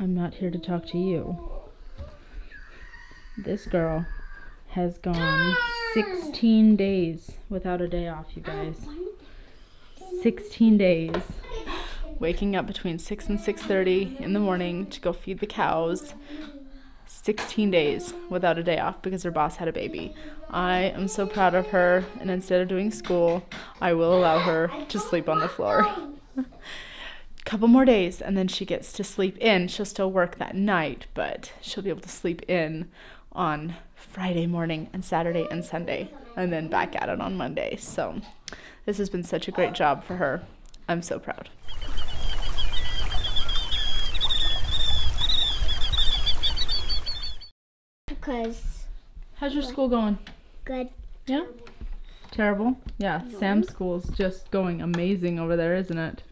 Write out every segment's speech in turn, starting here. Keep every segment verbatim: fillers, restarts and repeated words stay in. I'm not here to talk to you. This girl has gone sixteen days without a day off, you guys. sixteen days. Waking up between six and six thirty in the morning to go feed the cows. sixteen days without a day off because her boss had a baby. I am so proud of her, and instead of doing school, I will allow her to sleep on the floor. Couple more days and then she gets to sleep in. She'll still work that night, but she'll be able to sleep in on Friday morning and Saturday and Sunday, and then back at it on Monday. So this has been such a great job for her. I'm so proud. Because how's your school going? Good. Yeah? Terrible? Yeah, no. Sam's school's just going amazing over there, isn't it?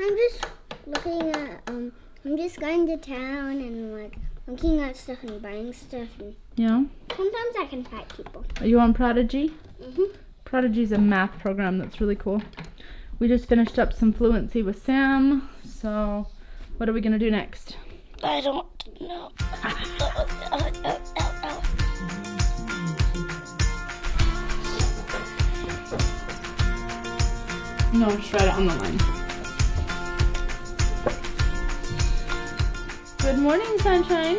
I'm just looking at, um, I'm just going to town and like looking at stuff and buying stuff. And yeah? Sometimes I can fight people. Are you on Prodigy? Mm-hmm. Prodigy's a math program that's really cool. We just finished up some fluency with Sam, so what are we going to do next? I don't know. No, just write it on the line. Good morning, sunshine.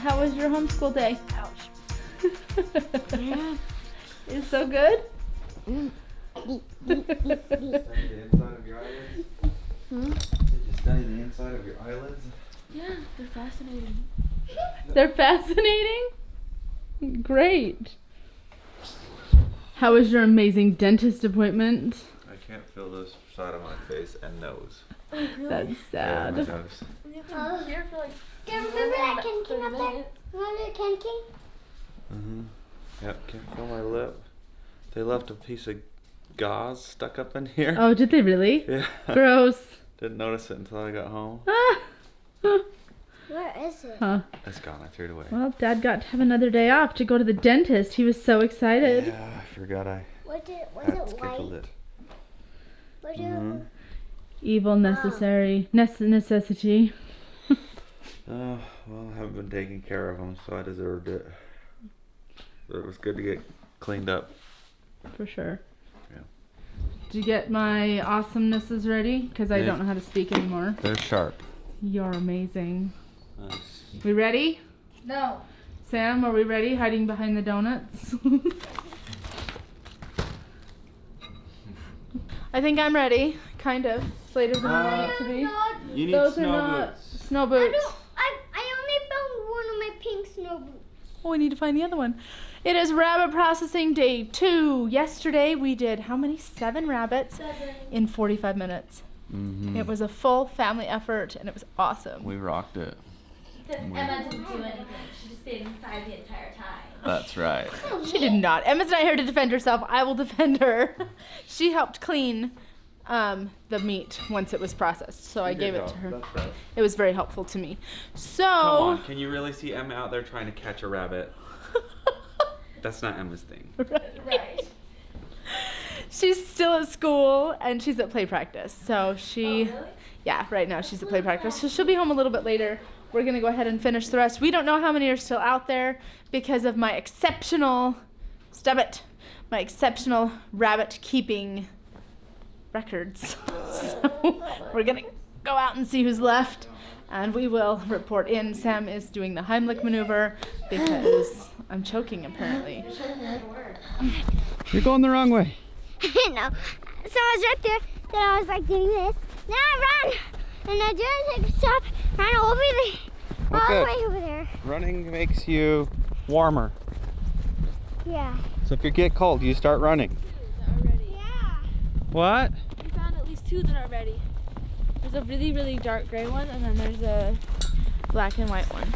How was your homeschool day? Ouch. Yeah. It's so good? Mm. Hmm? Study the inside of your eyelids? Yeah, they're fascinating. They're fascinating? Great. How was your amazing dentist appointment? I can't feel this side of my face and nose. Oh, really? That's sad. Yeah, my nose. You can hear for like, do you remember that kinking up there? Remember the kinking? Mm-hmm. Yep, can't feel my lip. They left a piece of gauze stuck up in here. Oh, did they really? Yeah. Gross. Didn't notice it until I got home. Ah. Where is it? Huh. It's gone. I threw it away. Well, Dad got to have another day off to go to the dentist. He was so excited. Yeah, I forgot I. What did? Was it white? It. What did? Mm-hmm. Evil necessary oh. Nece necessity. Oh well, I haven't been taking care of him, so I deserved it. But it was good to get cleaned up. For sure. Did you get my awesomenesses ready? Because I don't know how to speak anymore. They're sharp. You're amazing. Nice. We ready? No. Sam, are we ready? Hiding behind the donuts? I think I'm ready. Kind of. It's later than I want it to be. Not, you need Those snow are not boots. Snow boots. I, don't, I, I only found one of my pink snow boots. Oh, we need to find the other one. It is rabbit processing day two. Yesterday we did how many? Seven rabbits Seven. in forty-five minutes. Mm-hmm. It was a full family effort and it was awesome. We rocked it. We... Emma didn't do anything. She just stayed inside the entire time. That's right. She did not. Emma's not here to defend herself. I will defend her. She helped clean um, the meat once it was processed. So she I gave help. it to her. That's right. It was very helpful to me. So. Come on, can you really see Emma out there trying to catch a rabbit? That's not Emma's thing. Right. Right. She's still at school and she's at play practice. So she, oh, really? Yeah, right now she's at play practice. So she'll be home a little bit later. We're gonna go ahead and finish the rest. We don't know how many are still out there because of my exceptional, stop it, my exceptional rabbit keeping records. So we're gonna go out and see who's left, and we will report in. Sam is doing the Heimlich maneuver because I'm choking apparently. You're going the wrong way. No. So I was right there, then I was like doing this. Then I ran, and I didn't take a stop, ran all the way, all the way over there. Running makes you warmer. Yeah. So if you get cold, you start running. Yeah. What? We found at least two that are ready. There's a really, really dark gray one, and then there's a black and white one.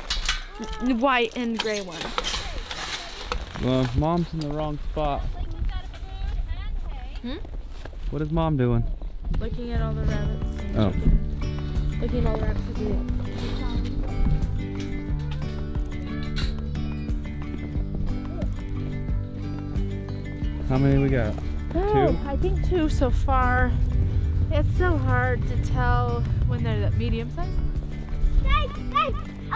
White and gray one. Well, Mom's in the wrong spot. Hmm? What is Mom doing? Looking at all the rabbits. Oh. Looking at all the rabbits with you. How many we got? Oh, two? I think two so far. It's so hard to tell when they're that medium size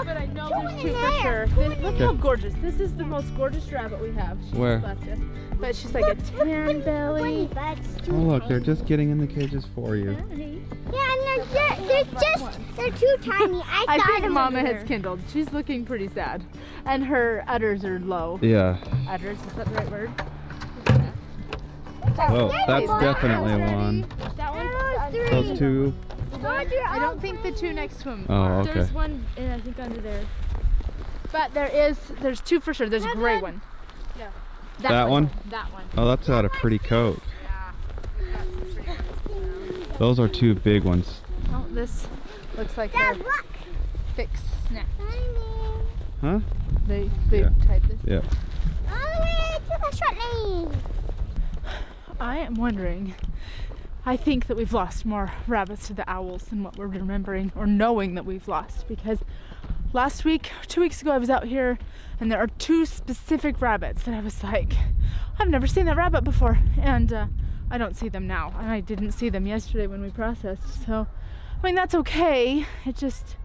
But I know there's two for sure. This, look okay. how gorgeous. This is the most gorgeous rabbit we have. She Where? Just left us. But she's like a tan belly. Oh look, they're just getting in the cages for you. Yeah, and they're, they're just, they're too tiny. I, I think them Mama has kindled. She's looking pretty sad. And her udders are low. Yeah. Udders, is that the right word? Yeah. Well, that's one. definitely that one. That one? Those two. I don't think the two next to him are. Oh, okay. There's one, and I think under there. But there is, there's two for sure. There's a gray one. No. That, that one. one? That one. Oh, that's got a pretty coat. Yeah. We've got some pretty ones. Those are two big ones. Oh, this looks like a fixed snack. Huh? They, they yeah. type this. Yeah. All the way to the I am wondering. I think that we've lost more rabbits to the owls than what we're remembering or knowing that we've lost, because last week, two weeks ago, I was out here and there are two specific rabbits that I was like, I've never seen that rabbit before, and uh, I don't see them now, and I didn't see them yesterday when we processed. So I mean, that's okay. It just,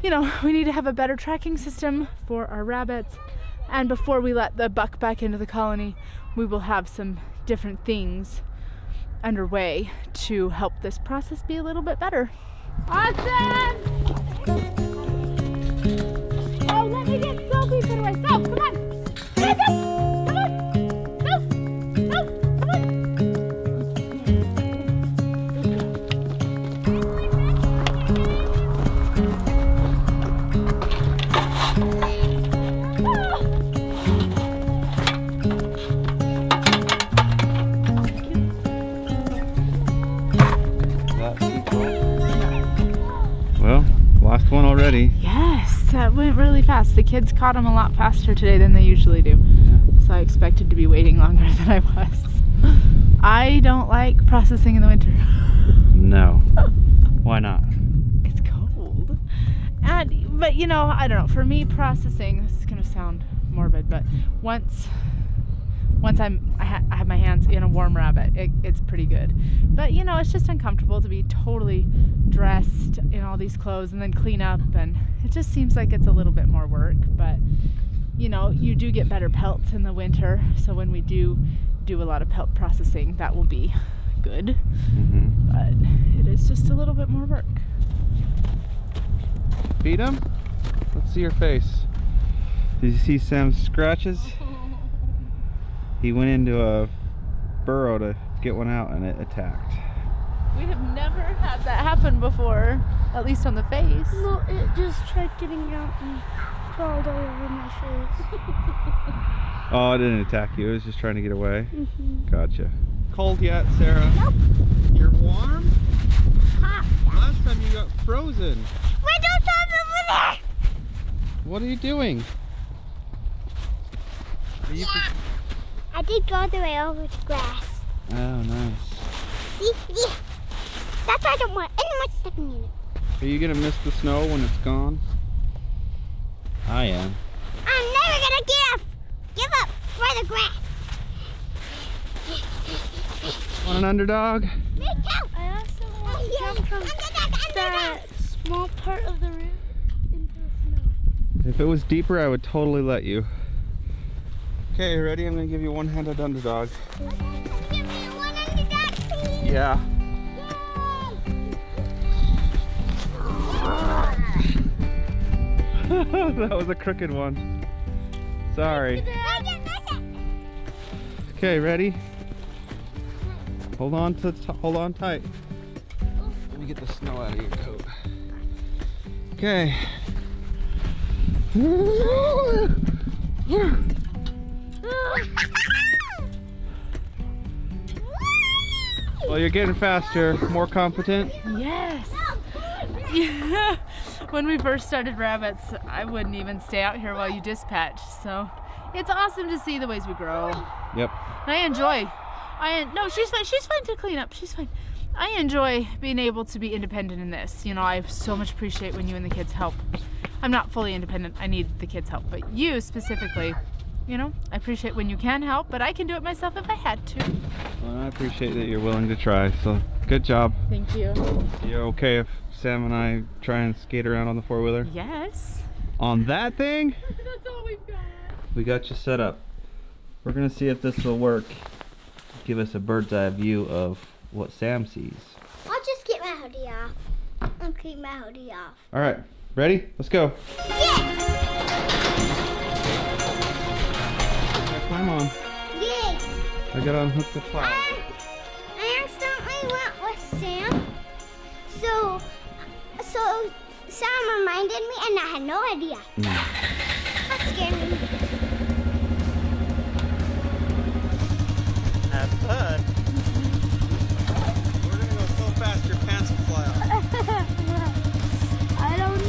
you know, we need to have a better tracking system for our rabbits, and before we let the buck back into the colony, we will have some different things underway to help this process be a little bit better. Awesome! Oh, let me get Sophie for myself. Come on! Come on! Come on! Come on! Come on! Come on. Last one already. Yes, that went really fast. The kids caught them a lot faster today than they usually do. Yeah. So I expected to be waiting longer than I was. I don't like processing in the winter. No. Why not? It's cold. And, but you know, I don't know. For me, processing, this is going to sound morbid, but once once I'm, I, ha I have my hands in a warm rabbit, it, it's pretty good. But you know, it's just uncomfortable to be totally dressed in all these clothes and then clean up, and it just seems like it's a little bit more work. But you know, you do get better pelts in the winter, so when we do do a lot of pelt processing, that will be good. Mm-hmm. But it is just a little bit more work. Feed him? Let's see your face. Did you see Sam's scratches? He went into a burrow to get one out and it attacked. We have never had that happen before, at least on the face. No, it just tried getting out and crawled all over my face. Oh, it didn't attack you, it was just trying to get away? Mm-hmm. Gotcha. Cold yet, Sarah? Nope. You're warm? Hot. Last time you got frozen. Wait, don't stop over there! What are you doing? Are you yeah. I did go all the way over the grass. Oh, nice. See? Yeah. That's why I don't want anyone stepping in it. Are you going to miss the snow when it's gone? I am. I'm never going to give, give up for the grass. Want an underdog? Me too. I also want to jump from that small part of the roof into the snow. If it was deeper, I would totally let you. Okay, ready? I'm gonna give you one-handed underdog. Okay, give me one underdog, please. Yeah. Yay. That was a crooked one. Sorry. Okay, ready? Hold on to hold on tight. Let me get the snow out of your coat. Okay. Yeah. Well, you're getting faster, more competent. Yes. Yeah. When we first started rabbits, I wouldn't even stay out here while you dispatch. So it's awesome to see the ways we grow. Yep. And I enjoy. I no, she's fine. She's fine to clean up. She's fine. I enjoy being able to be independent in this. You know, I so much appreciate when you and the kids help. I'm not fully independent. I need the kids' help, but you specifically. You know, I appreciate when you can help, but I can do it myself if I had to. Well, I appreciate that you're willing to try, so good. Good job. Thank you. You're okay if Sam and I try and skate around on the four-wheeler? Yes. On that thing? That's all we've got. We got you set up. We're gonna see if this will work. Give us a bird's eye view of what Sam sees. I'll just get my hoodie off. I'll keep my hoodie off. All right, ready? Let's go. Yes! Okay, climb on. Yay! I gotta unhook the fly. I, I accidentally went with Sam. So, so Sam reminded me and I had no idea. Mm. That scared me. Have fun. We're gonna go so fast your pants will fly off. I don't know.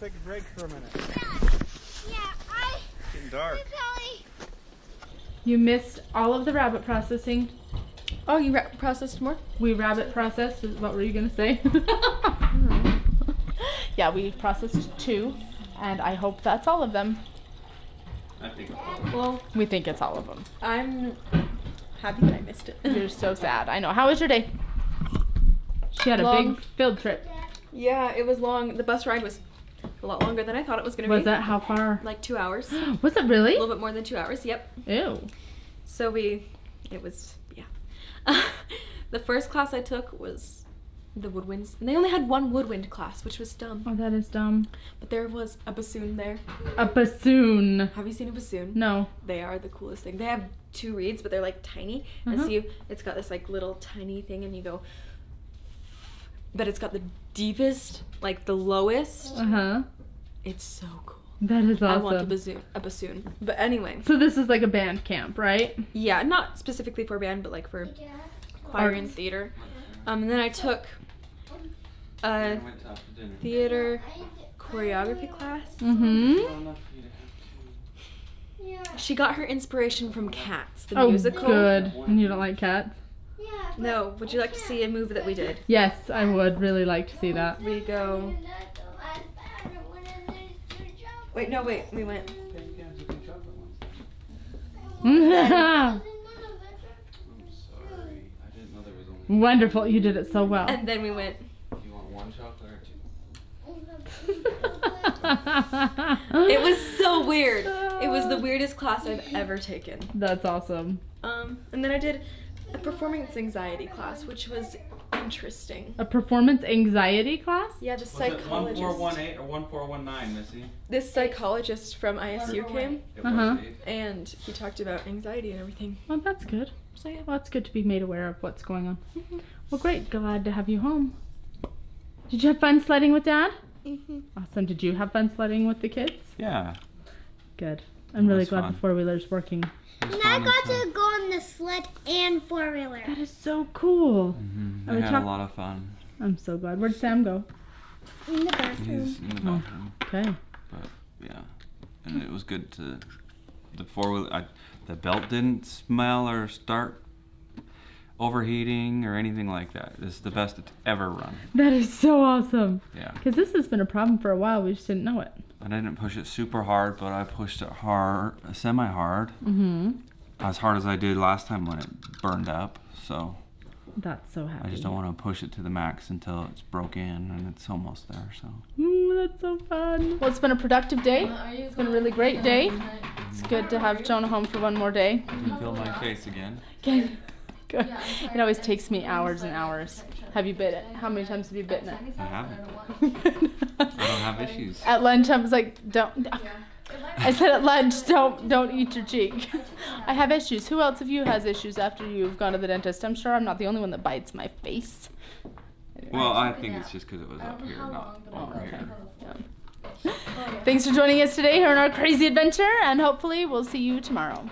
Take a break for a minute. Yeah, yeah, I... It's getting dark. You missed all of the rabbit processing. Oh, you rabbit processed more? We rabbit processed. What were you gonna say? Yeah, we processed two, and I hope that's all of them. I think it's all of them. Well, we think it's all of them. I'm happy that I missed it. You're so sad. I know. How was your day? She had long. a big field trip. Yeah, it was long. The bus ride was a lot longer than I thought it was going to be. Was that how far? Like two hours. Was it really? A little bit more than two hours, yep. Ew. So we, it was, yeah. The first class I took was the woodwinds. And they only had one woodwind class, which was dumb. Oh, that is dumb. But there was a bassoon there. A bassoon. Have you seen a bassoon? No. They are the coolest thing. They have two reeds, but they're like tiny. Uh-huh. And so you, it's got this like little tiny thing and you go, but it's got the deepest, like the lowest. Uh-huh. It's so cool. That is awesome. I want a bassoon. A bassoon. But anyway. So this is like a band camp, right? Yeah, not specifically for band, but like for yeah. choir Arts. and theater. Um, and then I took a theater choreography class. Mm-hmm. She got her inspiration from Cats, the oh, musical. Oh, good. And you don't like Cats? No. Would you like to see a movie that we did? Yes, I would really like to see that. We go... Wait, no, wait. We went... Wonderful. You did it so well. And then we went... Do you want one chocolate or two? It was so weird. It was the weirdest class I've ever taken. That's awesome. Um, and then I did a performance anxiety class, which was interesting. A performance anxiety class? Yeah, this psychologist. one four one eight or one four one nine, Missy? This psychologist from I S U came, uh-huh. and he talked about anxiety and everything. Well, that's good. So yeah, well, it's good to be made aware of what's going on. Mm-hmm. Well, great. Glad to have you home. Did you have fun sledding with Dad? Mm-hmm. Awesome. Did you have fun sledding with the kids? Yeah. Good. I'm really glad fun. the four-wheeler's working. And I got to go on the sled and four-wheeler. That is so cool. Mm-hmm. I had a lot of fun. I'm so glad. Where'd Sam go? In the bathroom. He's in the bathroom. Oh, okay. But, yeah. And it was good to... The four-wheeler... I, the belt didn't smell or start overheating or anything like that. This is the best it's ever run. That is so awesome. Yeah. Because this has been a problem for a while. We just didn't know it. And I didn't push it super hard, but I pushed it hard, semi-hard, mm-hmm. as hard as I did last time when it burned up. So that's so happy. I just don't want to push it to the max until it's broke in, and it's almost there. So mm, that's so fun. Well, it's been a productive day. It's been a really great day. It's good to have Jonah home for one more day. Can you feel my face again? Okay. Good. It always takes me hours and hours. Have you bit it? How many times have you bitten it? I haven't. I don't have issues. At lunch, I was like, don't. I said at lunch, don't, don't eat your cheek. I have issues. Who else of you has issues after you've gone to the dentist? I'm sure I'm not the only one that bites my face. Well, I think it's just because it was up here, not over here. Yeah. Thanks for joining us today here on our crazy adventure, and hopefully we'll see you tomorrow.